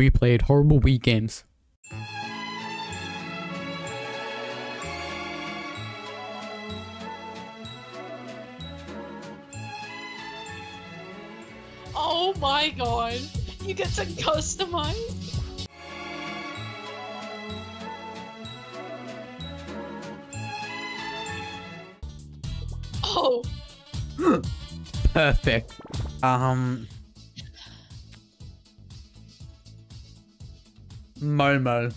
We played horrible Wii games. Oh my god, you get to customize? Oh! Perfect. Momo.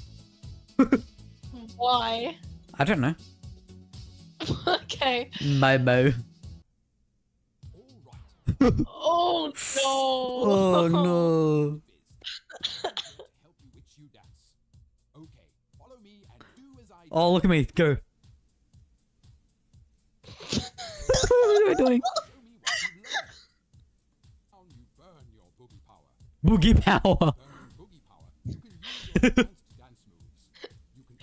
Why? I don't know. Okay. Momo. Oh no! Oh no! Oh, look at me go! What am I doing? Boogie power.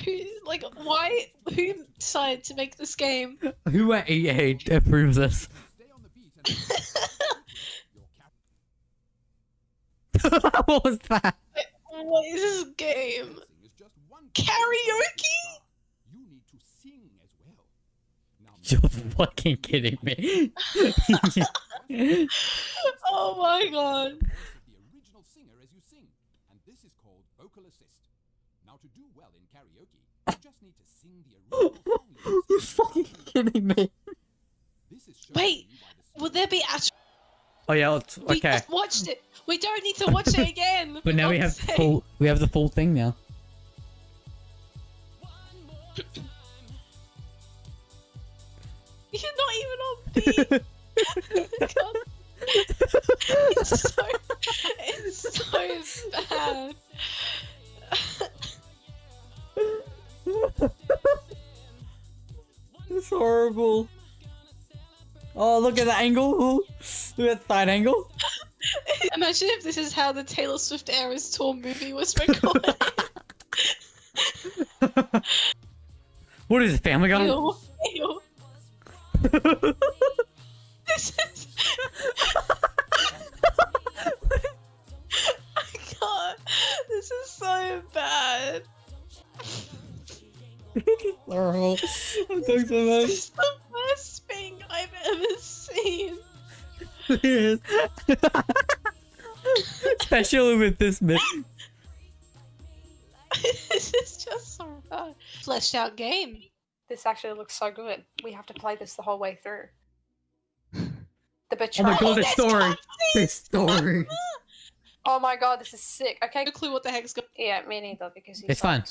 Who's like, why? Who decided to make this game? Who at EA approves this? What was that? What is this game? Karaoke? You're fucking kidding me. Oh my god. You're fucking kidding me. Wait, will there be actual... Oh yeah, okay. We just watched it. We don't need to watch it again. But now we have full, we have the full thing now. You're not even on beat. It's so bad. It's horrible. Oh, look at the angle. Ooh, look at the side angle. Imagine if this is how the Taylor Swift Eras Tour movie was recorded. What is this, Family Guy? Ew. This is... I can't. This is so bad. I'm doing so much. This is the worst thing I've ever seen. It is. Especially with this myth. This is just so bad. Fleshed out game. This actually looks so good. We have to play this the whole way through. The betrayal. Oh my god, this story. Oh my god, this is sick. Okay, no clue what the heck's going. Yeah, me neither, because it's fine.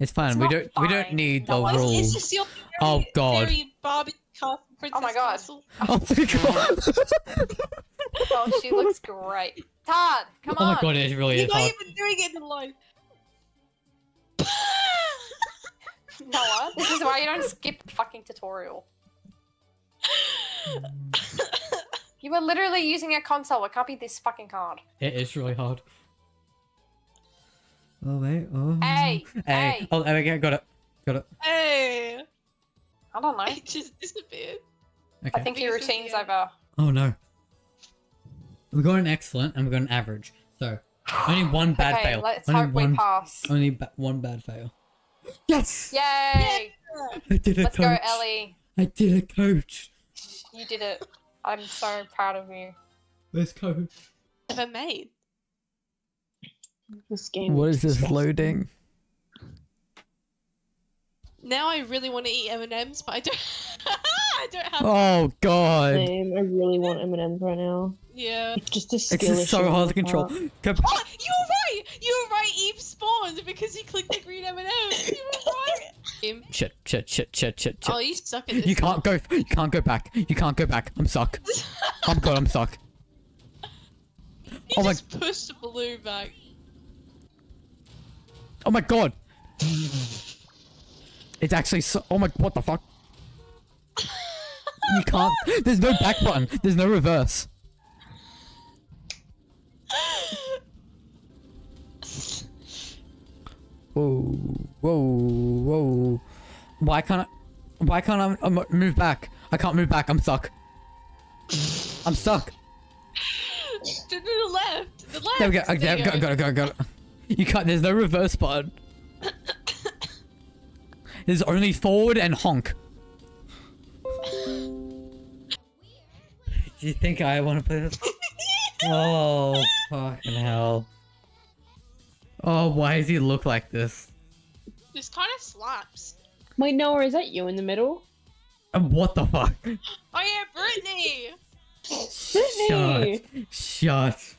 It's fine. We don't need the rules. It's just your very, oh god. Very Barbie cast and Princess. Oh my god. Castle. Oh my god. Oh, she looks great. It's hard. Come on. Oh my god, it really is hard. You're not even doing it in life. Noah, this is why you don't skip the fucking tutorial. You were literally using a console. It can't be this fucking hard. It is really hard. Oh wait, oh. Hey, hey. Oh, there we go. Got it. Hey. I don't know. It just disappeared. Okay. I think your routine's over. Oh no. We've got an excellent and we've got an average. So only one bad fail. Okay, let's hope we pass. Only one bad fail. Yes! Yay! I did it, Coach. Let's go, Ellie. I did it, Coach. You did it. I'm so proud of you. Let's go. Ever made. This game. What is this loading? Now I really want to eat M&M's, but I don't. I don't have. Oh god. Same. I really want M&M's right now. Yeah. Just a skill issue. It's just so hard to control. Oh, you were right. You were right. Eve spawned because you clicked the green M&M. You were right. Shit. Oh, you suck at this. You can't go. You can't go back. I'm stuck. Oh god, I'm stuck. You just pushed the blue back. Oh my god. It's actually so... Oh my... What the fuck? You can't... There's no back button. There's no reverse. Whoa. Why can't I move back? I can't move back. I'm stuck. To the left. There we go. Got it. You can't. There's no reverse button. There's only forward and honk. Do you think I want to play this? Oh, fucking hell. Oh, why does he look like this? This kind of slaps. Wait, Noah, is that you in the middle? What the fuck? Oh yeah, Britney! Britney! Shut.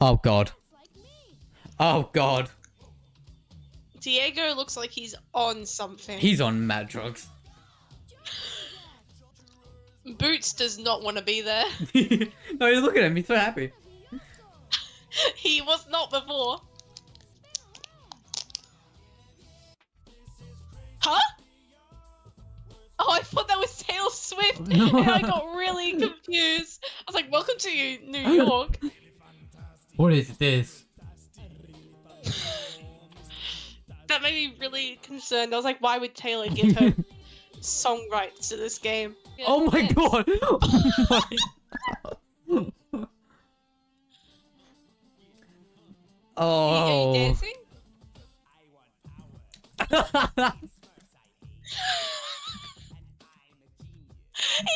Oh god. Oh god. Diego looks like he's on something. He's on mad drugs. Boots does not want to be there. No, he's looking at him. He's so happy. He was not before. Huh? Oh, I thought that was Taylor Swift, no. And I got really confused. I was like, welcome to New York. What is this? That made me really concerned. I was like, why would Taylor give her song rights to this game? Yeah, oh my god! Oh my god. Oh. Are you dancing?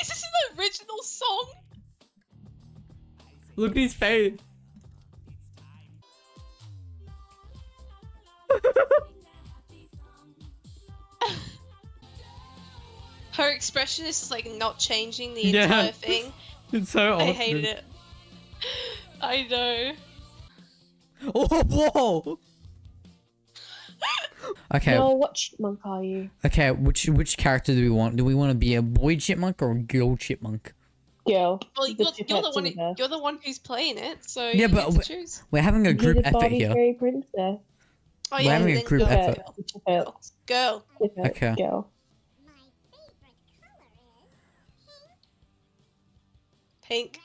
Is this an original song? Look at his face. Her expression is just like not changing the entire thing. It's so awesome. I hated it. I know. Oh, whoa! Okay. No, what chipmunk are you? Okay, which character do we want? Do we want to be a boy chipmunk or a girl chipmunk? Girl. Well, you're the one who's playing it, so yeah, but get to choose. We're having a group effort here. Oh, yeah, we're having a group effort. Girl. Girl. Okay. Girl. Pink.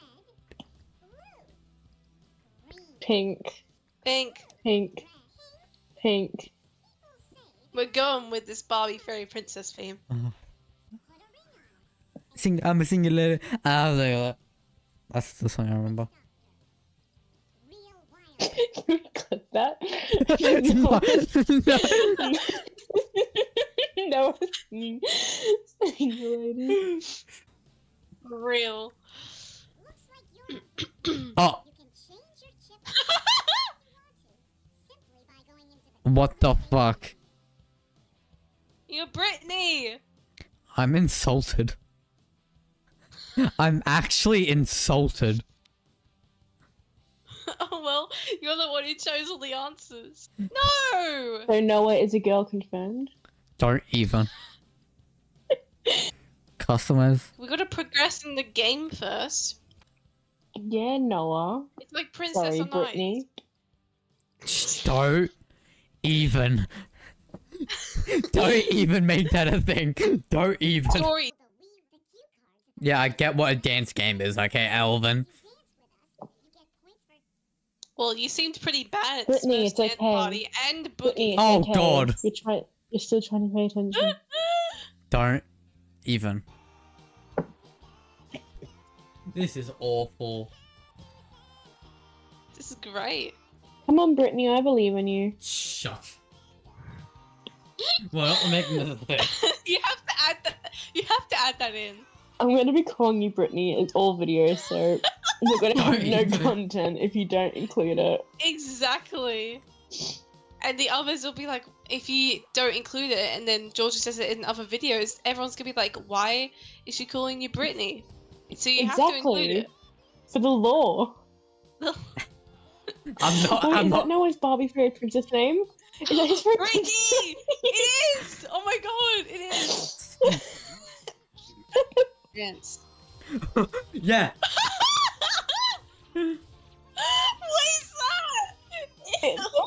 Pink. Pink. Pink. Pink. We're going with this Barbie fairy princess theme. I'm a single lady. That's the song I remember. That? No. No. Single lady. Real. Oh. What the fuck? You're Britney! I'm insulted. I'm actually insulted. Oh well, you're the one who chose all the answers. No! So Noah is a girl confirmed? Don't even. Customers. We gotta progress in the game first. Yeah, Noah. It's like Princess on Ice. Don't even. Don't even make that a thing. Don't even. Sorry. Yeah, I get what a dance game is, okay, Alvin. Well, you seemed pretty bad at this first dance party and Boogie. Oh, god. You're still trying to pay attention. Don't even. This is awful. This is great. Come on, Britney, I believe in you. Shut. Well, I'm making this a thing. You have to add that. You have to add that in. I'm gonna be calling you Britney in all videos, so we're gonna have no content if you don't include it. Exactly. And the others will be like, if you don't include it, and then Georgia says it in other videos, everyone's gonna be like, why is she calling you Britney? So you have to include it. For the law. I'm not. Wait, is that Noah's Barbie fairy princess name? Britney! It is! Oh my god, it is! Dance. Yeah! What is that? It's